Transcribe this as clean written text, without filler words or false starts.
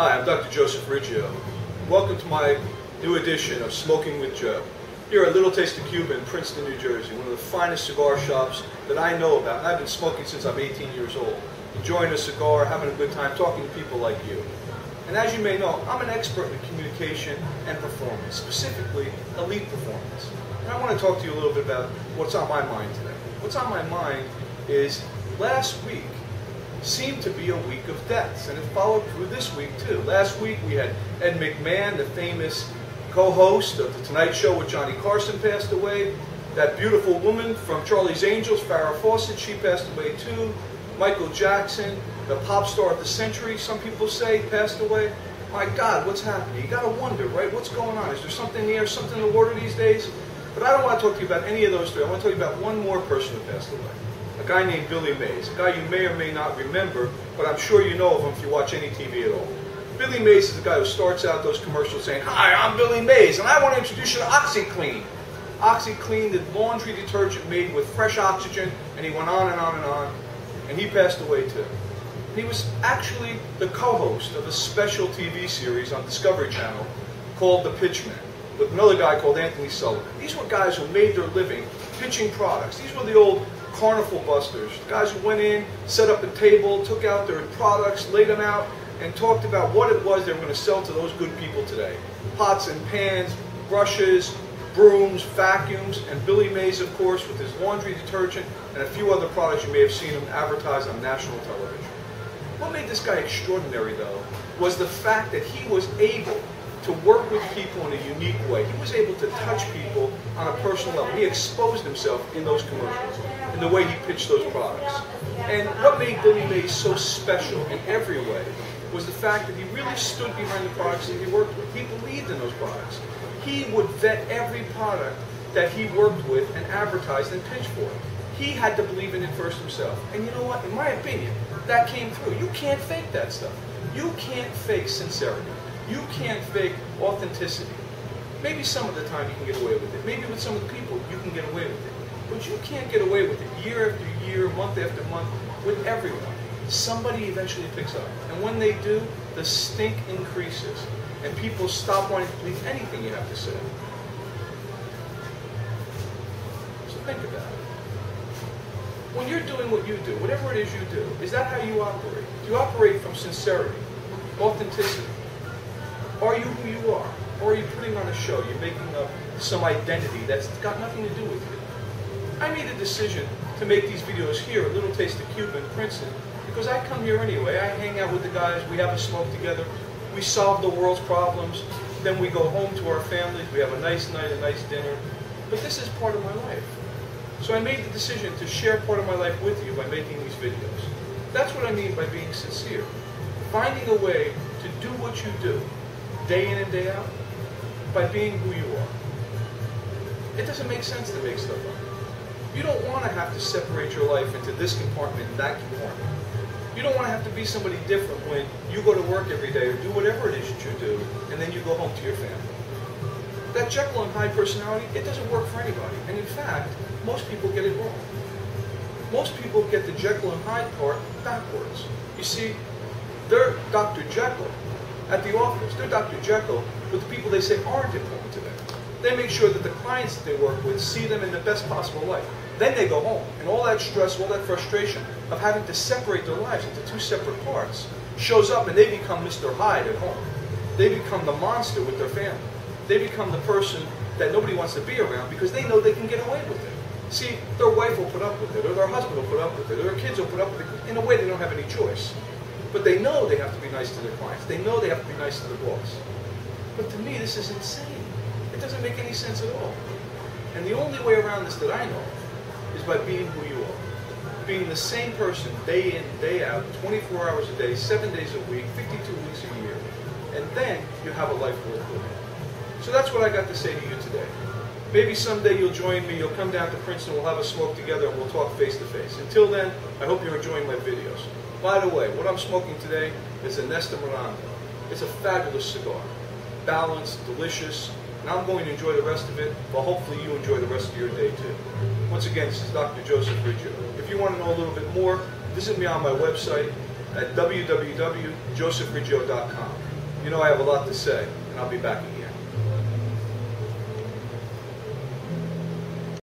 Hi, I'm Dr. Joseph Riggio. Welcome to my new edition of Smoking with Joe, here at Little Taste of Cuba in Princeton, New Jersey, one of the finest cigar shops that I know about. And I've been smoking since I'm 18 years old, enjoying a cigar, having a good time, talking to people like you. And as you may know, I'm an expert in communication and performance, specifically elite performance. And I want to talk to you a little bit about what's on my mind today. What's on my mind is last week seemed to be a week of deaths, and it followed through this week too. Last week we had Ed McMahon, the famous co-host of The Tonight Show with Johnny Carson, passed away. That beautiful woman from Charlie's Angels, Farrah Fawcett, she passed away too. Michael Jackson, the pop star of the century, some people say, passed away. My God, what's happening? You gotta wonder, right? What's going on? Is there something in the air, something in the water these days? But I don't want to talk to you about any of those three. I want to talk to you about one more person who passed away. A guy named Billy Mays, a guy you may or may not remember, but I'm sure you know of him if you watch any TV at all. Billy Mays is the guy who starts out those commercials saying, "Hi, I'm Billy Mays, and I want to introduce you to OxyClean." OxyClean, the laundry detergent made with fresh oxygen, and he went on and on and on, and he passed away too. And he was actually the co-host of a special TV series on Discovery Channel called The Pitchman, with another guy called Anthony Sullivan. These were guys who made their living pitching products. These were the old carnival busters, guys who went in, set up a table, took out their products, laid them out, and talked about what it was they were going to sell to those good people today. Pots and pans, brushes, brooms, vacuums, and Billy Mays, of course, with his laundry detergent and a few other products you may have seen him advertise on national television. What made this guy extraordinary, though, was the fact that he was able to work with people in a unique way. He was able to touch people on a personal level. He exposed himself in those commercials, in the way he pitched those products. And what made Billy Mays so special in every way was the fact that he really stood behind the products that he worked with. He believed in those products. He would vet every product that he worked with and advertised and pitched for. He had to believe in it first himself. And you know what? In my opinion, that came through. You can't fake that stuff. You can't fake sincerity. You can't fake authenticity. Maybe some of the time you can get away with it. Maybe with some of the people you can get away with it. But you can't get away with it year after year, month after month, with everyone. Somebody eventually picks up. And when they do, the stink increases. And people stop wanting to believe anything you have to say. So think about it. When you're doing what you do, whatever it is you do, is that how you operate? Do you operate from sincerity, authenticity? Are you who you are? Or are you putting on a show? You're making up some identity that's got nothing to do with you. I made a decision to make these videos here at Little Taste of Cuba in Princeton because I come here anyway. I hang out with the guys. We have a smoke together. We solve the world's problems. Then we go home to our families. We have a nice night, a nice dinner. But this is part of my life. So I made the decision to share part of my life with you by making these videos. That's what I mean by being sincere. Finding a way to do what you do, day in and day out, by being who you are. It doesn't make sense to make stuff up. You don't want to have to separate your life into this compartment and that compartment. You don't want to have to be somebody different when you go to work every day or do whatever it is that you do, and then you go home to your family. That Jekyll and Hyde personality, it doesn't work for anybody. And in fact, most people get it wrong. Most people get the Jekyll and Hyde part backwards. You see, they're Dr. Jekyll at the office. They're Dr. Jekyll with the people they say aren't important to them. They make sure that the clients that they work with see them in the best possible light. Then they go home, and all that stress, all that frustration of having to separate their lives into two separate parts shows up, and they become Mr. Hyde at home. They become the monster with their family. They become the person that nobody wants to be around because they know they can get away with it. See, their wife will put up with it, or their husband will put up with it, or their kids will put up with it. In a way, they don't have any choice. But they know they have to be nice to their clients. They know they have to be nice to their boss. But to me, this is insane. It doesn't make any sense at all. And the only way around this that I know is by being who you are. Being the same person day in, day out, 24 hours a day, 7 days a week, 52 weeks a year. And then you have a life worth living. So that's what I got to say to you today. Maybe someday you'll join me, you'll come down to Princeton, we'll have a smoke together, and we'll talk face to face. Until then, I hope you're enjoying my videos. By the way, what I'm smoking today is a Nestor Miranda. It's a fabulous cigar. Balanced, delicious. And I'm going to enjoy the rest of it, but hopefully you enjoy the rest of your day too. Once again, this is Dr. Joseph Riggio. If you want to know a little bit more, visit me on my website, at www.josephriggio.com. You know I have a lot to say, and I'll be back again.